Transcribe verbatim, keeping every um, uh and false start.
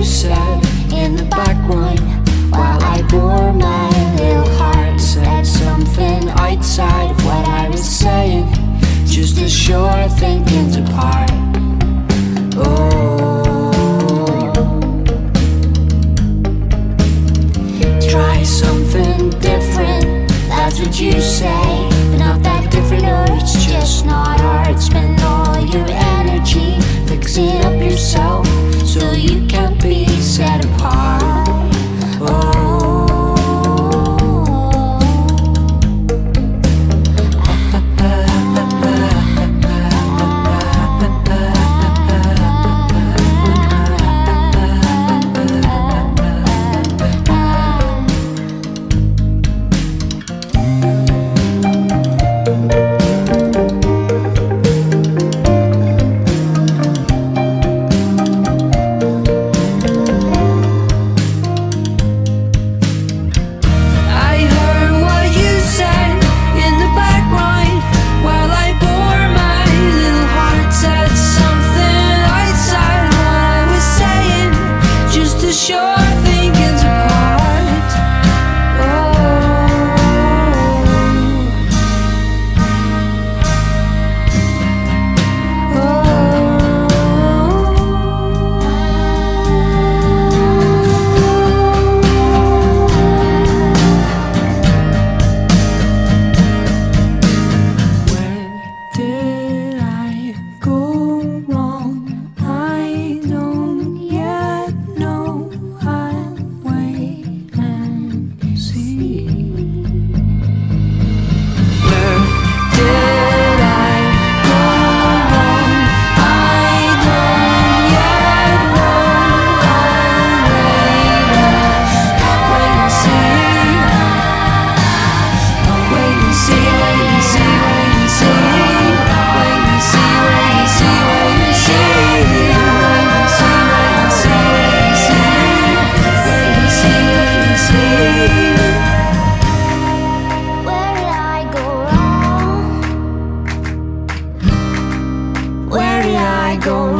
you sat in the back one while I bore my little heart. Said something outside of what I was saying, just as sure thinking's apart. Oh, try something different, that's what you say, but not that different, or it's just not hard. Spend all your energy fixing up yourself so you can't be set apart. Go